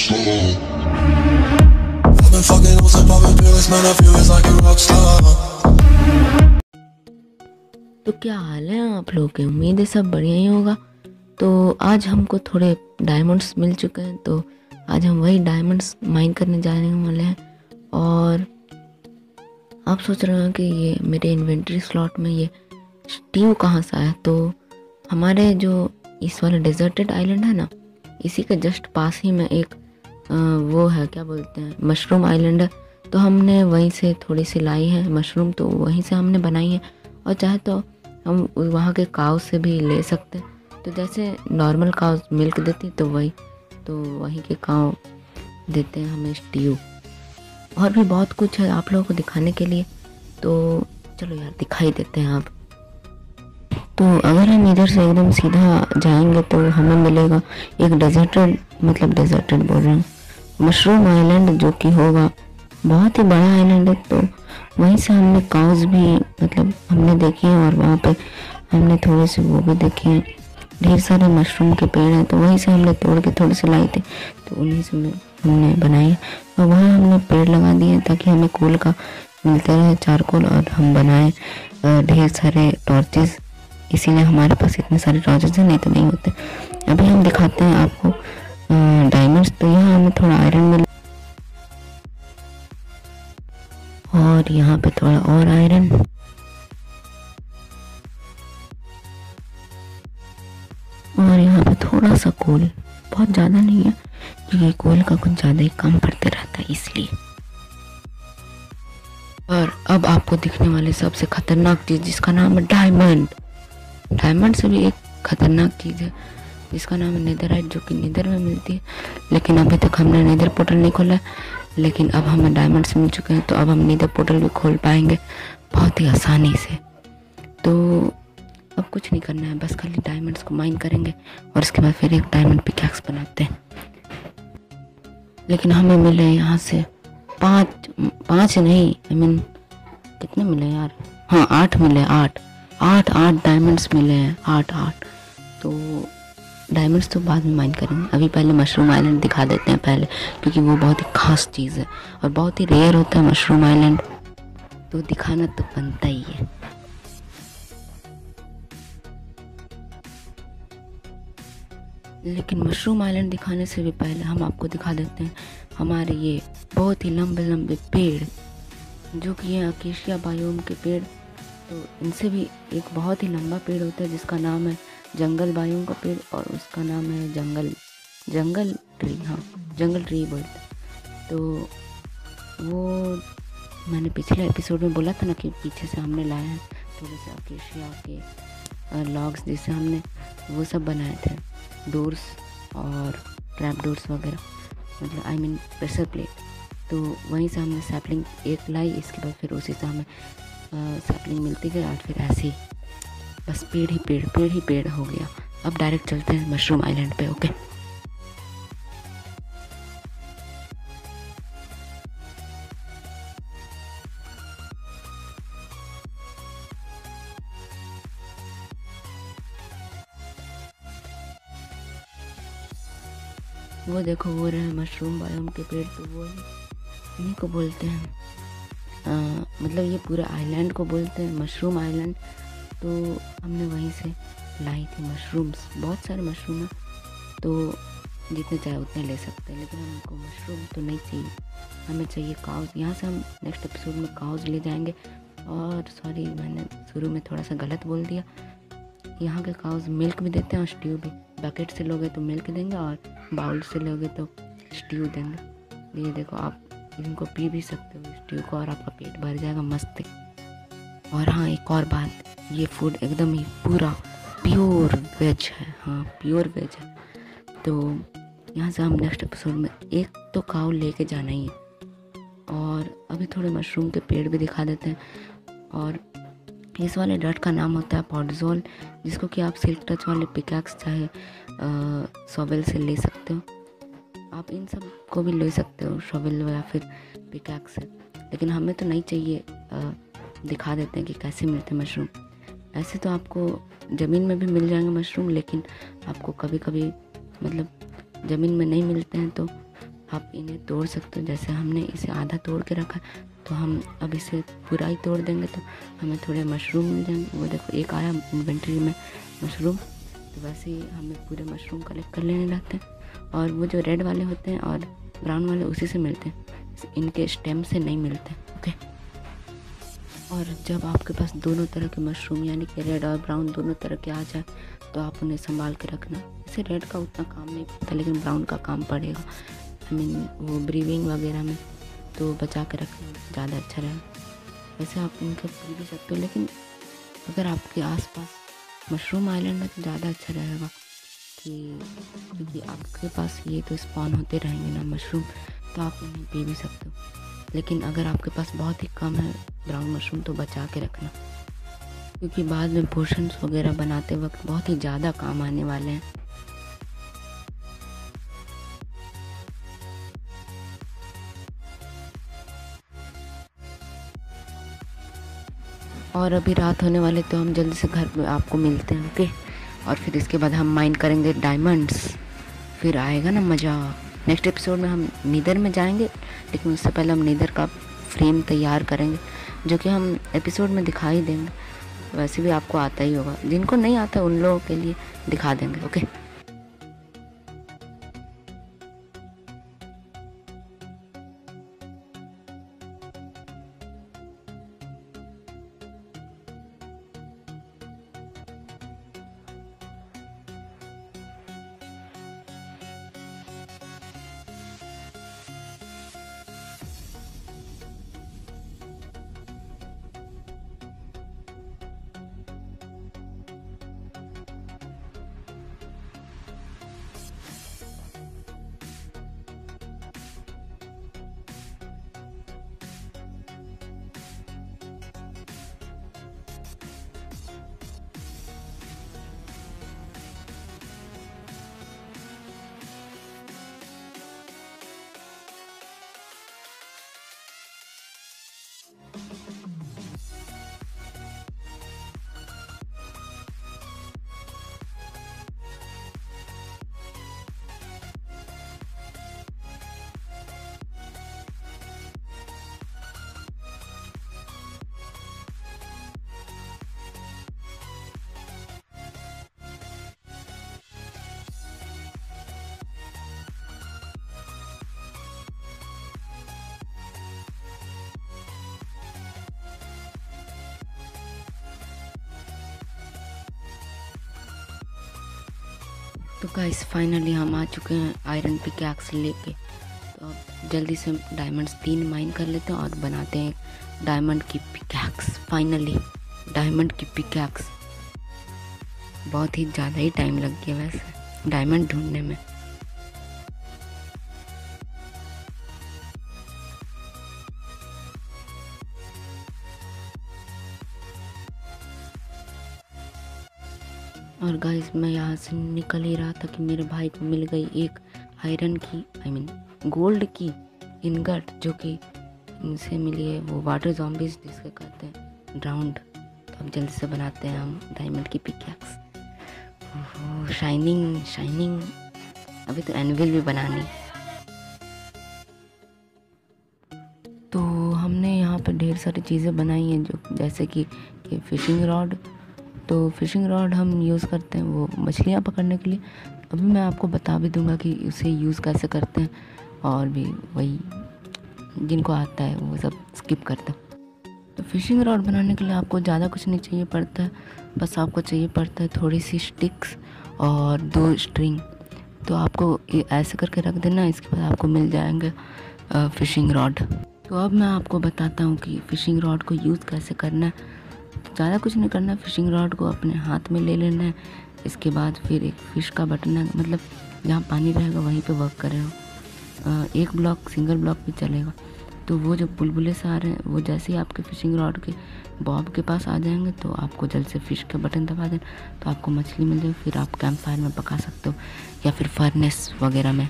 I've been fucking on some poppin' pills, man, I feel it's like a rockstar. तो क्या हाल है आप लोगों के, उम्मीद है सब बढ़िया ही होगा। तो आज हमको थोड़े डायमंड्स मिल चुके हैं, तो आज हम वही डायमंड्स माइन करने जाने वाले हैं। और आप सोच रहे हो कि ये मेरे इन्वेंट्री स्लॉट में ये स्टीव कहाँ से आया, तो हमारे जो इस वाला डेजर्टेड आइलैंड है ना, इसी के जस्ट पास ही में एक वो है, क्या बोलते हैं, मशरूम आइलैंड है। तो हमने वहीं से थोड़ी सी लाई है मशरूम, तो वहीं से हमने बनाई है। और चाहे तो हम वहाँ के काऊ से भी ले सकते हैं, तो जैसे नॉर्मल काऊ मिल्क देती तो वहीं के काऊ देते हैं हमें स्टीव। और भी बहुत कुछ है आप लोगों को दिखाने के लिए, तो चलो यार दिखाई देते हैं आप। तो अगर हम इधर से एकदम सीधा जाएंगे तो हमें मिलेगा एक डेजर्टेड, मतलब डेजर्टेड बोल रहा हूँ, मशरूम आइलैंड, जो कि होगा बहुत ही बड़ा आइलैंड है। तो वहीं से हमने काउज भी, मतलब हमने देखी है, और वहाँ पे हमने थोड़े से वो भी देखे हैं, ढेर सारे मशरूम के पेड़ हैं। तो वहीं से हमने तोड़ के थोड़े से लाए थे, तो उन्हीं से हमने बनाए और वहाँ हमने पेड़ लगा दिए ताकि हमें कोल का मिलता रहे, चारकोल। और हम बनाए ढेर सारे टॉर्चेस, इसीलिए हमारे पास इतने सारे टॉर्चेस हैं, नहीं तो नहीं होते। अभी हम दिखाते हैं आपको डायमंड्स। तो यहाँ हमें थोड़ा आयरन मिला, और यहाँ पे थोड़ा और आयरन। और यहाँ पे थोड़ा सा कोल, बहुत ज़्यादा नहीं है क्योंकि कोल का कुछ ज़्यादा ही कम पड़ते रहता है इसलिए। और अब आपको दिखने वाली सबसे खतरनाक चीज़, जिसका नाम है डायमंड। डायमंड से भी एक खतरनाक चीज़ है जिसका नाम है नेदरराइट, जो कि नेदर में मिलती है। लेकिन अभी तक हमने नेदर पोर्टल नहीं खोला, लेकिन अब हमें डायमंड्स मिल चुके हैं, तो अब हम नेदर पोर्टल भी खोल पाएंगे बहुत ही आसानी से। तो अब कुछ नहीं करना है, बस खाली डायमंड्स को माइन करेंगे और उसके बाद फिर एक डायमंड पिकैक्स बनाते हैं। लेकिन हमें मिले यहाँ से पाँच नहीं, आई मीन कितने मिले यार, हाँ 8 मिले, आठ डायमंड्स मिले हैं, आठ। तो डायमंड्स तो बाद में माइन करेंगे, अभी पहले मशरूम आइलैंड दिखा देते हैं पहले, क्योंकि वो बहुत ही ख़ास चीज़ है और बहुत ही रेयर होता है मशरूम आइलैंड, तो दिखाना तो बनता ही है। लेकिन मशरूम आइलैंड दिखाने से भी पहले हम आपको दिखा देते हैं हमारे ये बहुत ही लंबे पेड़, जो कि ये अकेशिया बायोम के पेड़। तो इनसे भी एक बहुत ही लंबा पेड़ होता है जिसका नाम है जंगल बायोम का पेड़, और उसका नाम है जंगल ट्री, हाँ जंगल ट्री बोलते हैं। तो वो मैंने पिछले एपिसोड में बोला था ना कि पीछे से हमने लाए हैं थोड़े से अकेशिया के लॉग्स, जिससे हमने वो सब बनाए थे, डोर्स और ट्रैप डोर्स वगैरह, मतलब आई मीन प्रेशर प्लेट। तो वहीं से हमने सैपलिंग एक लाई, इसके बाद फिर उसी से हमें सैपलिंग मिलती गई, और फिर ऐसे ही बस पेड़ ही पेड़ हो गया। अब डायरेक्ट चलते हैं मशरूम आइलैंड पे, ओके। वो देखो, वो रहे मशरूम बायोम के पेड़, तो वो इन्हीं को बोलते हैं, मतलब ये पूरा आइलैंड को बोलते हैं मशरूम आइलैंड। तो हमने वहीं से लाई थी मशरूम्स, बहुत सारे मशरूम हैं, तो जितने चाहे उतने ले सकते हैं। लेकिन हमको मशरूम तो नहीं चाहिए, हमें चाहिए काउज। यहाँ से हम नेक्स्ट एपिसोड में काउज ले जाएंगे। और सॉरी, मैंने शुरू में थोड़ा सा गलत बोल दिया, यहाँ के काउज मिल्क भी देते हैं और स्ट्यू भी। बकेट से लोगे तो मिल्क देंगे और बाउल से लोगे तो स्ट्यू देंगे। ये देखो, आप इनको पी भी सकते हो स्ट्यू को, और आपका पेट भर जाएगा मस्त। और हाँ, एक और बात, ये फूड एकदम ही पूरा प्योर वेज है, हाँ प्योर वेज है। तो यहाँ से हम नेक्स्ट एपिसोड में एक तो काउ लेके जाना ही है। और अभी थोड़े मशरूम के पेड़ भी दिखा देते हैं। और इस वाले डट का नाम होता है पॉडजोल, जिसको कि आप सिल्क टच वाले पिकैक्स चाहे शॉवेल से ले सकते हो। आप इन सब को भी ले सकते हो, शॉवेल या फिर पिकैक्स से। लेकिन हमें तो नहीं चाहिए। दिखा देते हैं कि कैसे मिलते हैं मशरूम। ऐसे तो आपको ज़मीन में भी मिल जाएंगे मशरूम, लेकिन आपको कभी कभी मतलब ज़मीन में नहीं मिलते हैं, तो आप इन्हें तोड़ सकते हो। जैसे हमने इसे आधा तोड़ के रखा तो हम अब इसे पूरा ही तोड़ देंगे तो हमें थोड़े मशरूम मिल जाएंगे। वो देखो एक आया इन्वेंट्री में मशरूम। तो वैसे ही हमें पूरे मशरूम कलेक्ट कर लेने लगते हैं। और वो जो रेड वाले होते हैं और ब्राउन वाले उसी से मिलते हैं, इनके स्टेम से नहीं मिलते। ओके, और जब आपके पास दोनों तरह के मशरूम यानी कि रेड और ब्राउन दोनों तरह के आ जाए तो आप उन्हें संभाल के रखना। इसे रेड का उतना काम नहीं पड़ता लेकिन ब्राउन का काम पड़ेगा, वो ब्रीविंग वगैरह में, तो बचा के रखना ज़्यादा अच्छा रहेगा। वैसे आप इनके पी भी सकते हो लेकिन अगर आपके आसपास मशरूम आइलैंड है तो ज़्यादा अच्छा रहेगा क्योंकि आपके पास ये तो स्पॉन होते रहेंगे ना मशरूम, तो आप उन्हें पी भी सकते हो। लेकिन अगर आपके पास बहुत ही कम है ब्राउन मशरूम तो बचा के रखना क्योंकि बाद में पोर्शंस वगैरह बनाते वक्त बहुत ही ज़्यादा काम आने वाले हैं। और अभी रात होने वाले तो हम जल्दी से घर पे आपको मिलते हैं। ओके, और फिर इसके बाद हम माइन करेंगे डायमंड्स, फिर आएगा ना मज़ा। नेक्स्ट एपिसोड में हम नीदर में जाएंगे लेकिन उससे पहले हम नीदर का फ्रेम तैयार करेंगे जो कि हम एपिसोड में दिखाई देंगे। वैसे भी आपको आता ही होगा, जिनको नहीं आता उन लोगों के लिए दिखा देंगे। ओके, तो गाइस फाइनली हम आ चुके हैं आयरन पिकैक्स लेके। तो अब जल्दी से डायमंड्स 3 माइन कर लेते हैं और बनाते हैं डायमंड की पिकैक्स। फाइनली डायमंड की पिकैक्स, बहुत ही ज़्यादा ही टाइम लग गया वैसे डायमंड ढूंढने में। और गाइस मैं यहाँ से निकल ही रहा था कि मेरे भाई को मिल गई एक आयरन की गोल्ड की इनगट जो कि इनसे मिली है, वो वाटर जॉम्बीज जिसके कहते हैं राउंड। तो अब जल्दी से बनाते हैं हम डायमंड की पिकैक्स। ओह शाइनिंग शाइनिंग, अभी तो एनविल भी बनानी। तो हमने यहाँ पर ढेर सारी चीज़ें बनाई हैं जो जैसे कि फिशिंग रॉड। तो फिशिंग रॉड हम यूज़ करते हैं वो मछलियाँ पकड़ने के लिए। अभी मैं आपको बता भी दूंगा कि उसे यूज़ कैसे करते हैं, और भी वही जिनको आता है वो सब स्किप करते हैं। तो फिशिंग रॉड बनाने के लिए आपको ज़्यादा कुछ नहीं चाहिए पड़ता है, बस आपको चाहिए पड़ता है थोड़ी सी स्टिक्स और 2 स्ट्रिंग। तो आपको ऐसे करके रख देना, इसके बाद आपको मिल जाएंगे फिशिंग रॉड। तो अब मैं आपको बताता हूँ कि फिशिंग रॉड को यूज़ कैसे करना है। ज़्यादा कुछ नहीं करना, फिशिंग रॉड को अपने हाथ में ले लेना है। इसके बाद फिर एक फ़िश का बटन है, मतलब जहाँ पानी रहेगा वहीं पे वर्क कर रहे हो। एक ब्लॉक सिंगल ब्लॉक भी चलेगा। तो वो जो बुलबुले से आ रहे हैं वो जैसे ही आपके फिशिंग रॉड के बॉब के पास आ जाएंगे तो आपको जल्द से फ़िश का बटन दबा देना, तो आपको मछली मिल जाएगी। फिर आप कैंप फायर में पका सकते हो या फिर फर्नेस वगैरह में।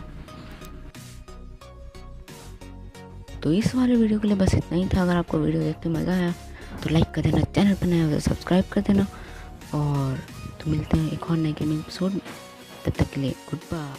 तो इस वाले वीडियो के लिए बस इतना ही था। अगर आपको वीडियो देखते मज़ा आया तो लाइक कर देना, चैनल पर नया हो तो सब्सक्राइब कर देना। और तो मिलते हैं एक और नए गेमिंग एपिसोड में, तब तक के लिए गुड बाय।